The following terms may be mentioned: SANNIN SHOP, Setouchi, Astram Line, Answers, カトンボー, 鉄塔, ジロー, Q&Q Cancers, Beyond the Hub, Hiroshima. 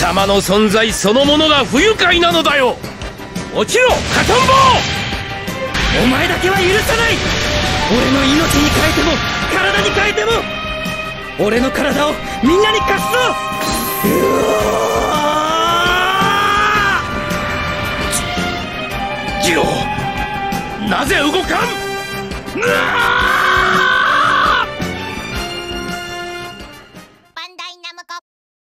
様の存在そのものが不愉快なのだよ。落ちろ、カトンボー。お前だけは許さない。俺の命に変えても体に変えても俺の体をみんなに貸すぞ。ジロー、なぜ動かん。うわー！